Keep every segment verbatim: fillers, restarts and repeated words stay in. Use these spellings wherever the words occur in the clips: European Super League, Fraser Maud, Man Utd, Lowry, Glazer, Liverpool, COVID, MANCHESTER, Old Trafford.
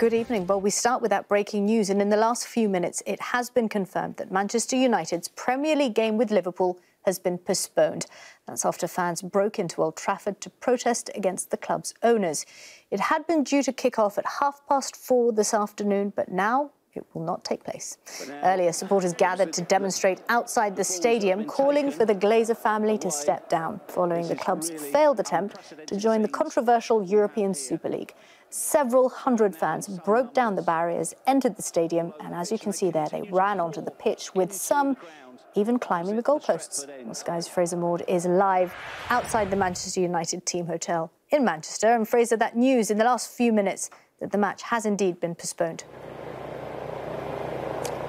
Good evening. Well, we start with that breaking news, and in the last few minutes it has been confirmed that Manchester United's Premier League game with Liverpool has been postponed. That's after fans broke into Old Trafford to protest against the club's owners. It had been due to kick off at half past four this afternoon, but now it will not take place. Earlier, supporters gathered to demonstrate outside the stadium, calling for the Glazer family to step down, following the club's failed attempt to join the controversial European Super League. Several hundred fans broke down the barriers, entered the stadium, and as you can see there, they ran onto the pitch, with some even climbing the goalposts. Well, Sky's Fraser Maud is live outside the Manchester United team hotel in Manchester. And Fraser, that news in the last few minutes that the match has indeed been postponed.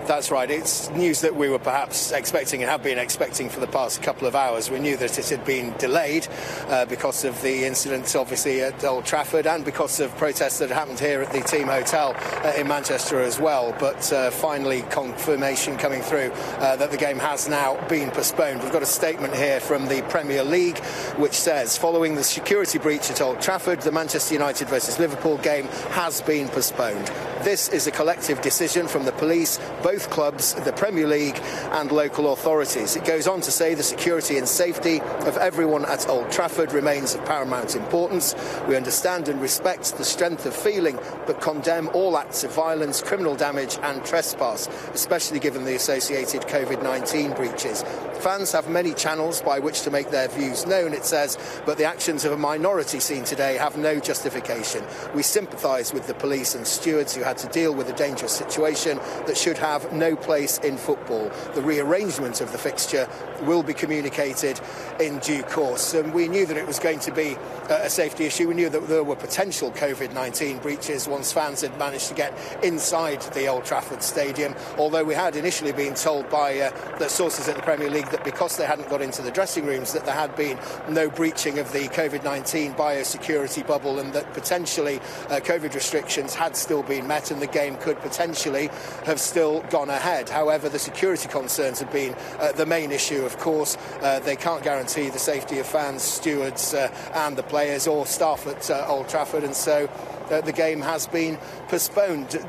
That's right. It's news that we were perhaps expecting and have been expecting for the past couple of hours. We knew that it had been delayed uh, because of the incident, obviously, at Old Trafford, and because of protests that happened here at the team hotel uh, in Manchester as well. But uh, finally, confirmation coming through uh, that the game has now been postponed. We've got a statement here from the Premier League, which says, following the security breach at Old Trafford, the Manchester United versus Liverpool game has been postponed. This is a collective decision from the police, both clubs, the Premier League and local authorities. It goes on to say the security and safety of everyone at Old Trafford remains of paramount importance. We understand and respect the strength of feeling, but condemn all acts of violence, criminal damage and trespass, especially given the associated COVID nineteen breaches. Fans have many channels by which to make their views known, it says, but the actions of a minority seen today have no justification. We sympathise with the police and stewards who have to deal with a dangerous situation that should have no place in football. The rearrangement of the fixture will be communicated in due course. And we knew that it was going to be a safety issue. We knew that there were potential COVID nineteen breaches once fans had managed to get inside the Old Trafford Stadium, although we had initially been told by uh, the sources at the Premier League that because they hadn't got into the dressing rooms, that there had been no breaching of the COVID nineteen biosecurity bubble, and that potentially uh, COVID restrictions had still been met and the game could potentially have still gone ahead. However, the security concerns have been uh, the main issue, of course. Uh, they can't guarantee the safety of fans, stewards uh, and the players or staff at uh, Old Trafford, and so uh, the game has been postponed.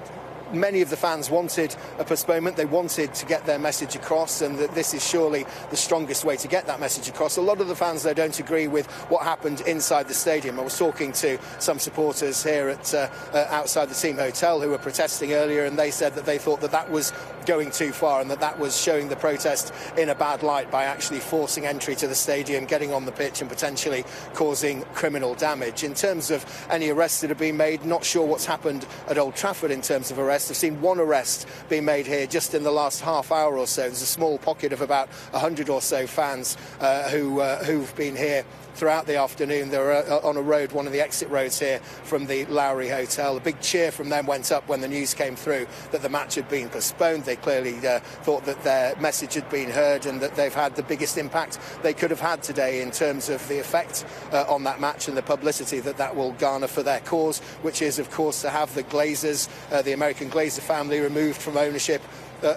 Many of the fans wanted a postponement. They wanted to get their message across, and that this is surely the strongest way to get that message across. A lot of the fans, though, don't agree with what happened inside the stadium. I was talking to some supporters here at uh, uh, outside the team hotel who were protesting earlier, and they said that they thought that that was going too far, and that that was showing the protest in a bad light by actually forcing entry to the stadium, getting on the pitch and potentially causing criminal damage. In terms of any arrests that have been made, not sure what's happened at Old Trafford in terms of arrests. I've seen one arrest being made here just in the last half hour or so. There's a small pocket of about a hundred or so fans uh, who, uh, who've been here throughout the afternoon. They were uh, on a road, one of the exit roads here from the Lowry Hotel. A big cheer from them went up when the news came through that the match had been postponed. They clearly uh, thought that their message had been heard and that they've had the biggest impact they could have had today in terms of the effect uh, on that match and the publicity that that will garner for their cause, which is, of course, to have the Glazers, uh, the American Glazer family, removed from ownership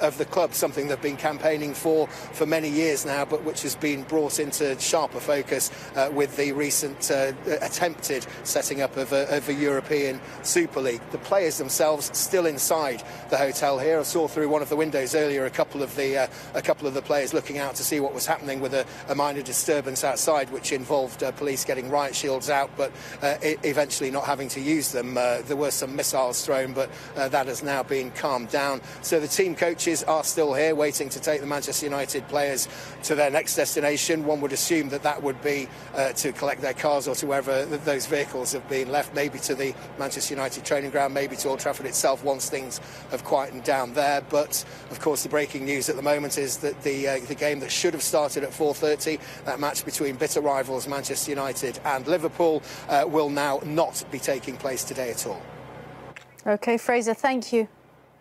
of the club, something they've been campaigning for for many years now, but which has been brought into sharper focus uh, with the recent uh, attempted setting up of a, of a European Super League. The players themselves still inside the hotel here. I saw through one of the windows earlier a couple of the uh, a couple of the players looking out to see what was happening with a, a minor disturbance outside, which involved uh, police getting riot shields out, but uh, eventually not having to use them. Uh, there were some missiles thrown, but uh, that has now been calmed down. So the team coach coaches are still here waiting to take the Manchester United players to their next destination. One would assume that that would be uh, to collect their cars or to wherever th those vehicles have been left, maybe to the Manchester United training ground, maybe to Old Trafford itself once things have quietened down there. But, of course, the breaking news at the moment is that the, uh, the game that should have started at four thirty, that match between bitter rivals Manchester United and Liverpool, uh, will now not be taking place today at all. OK, Fraser, thank you.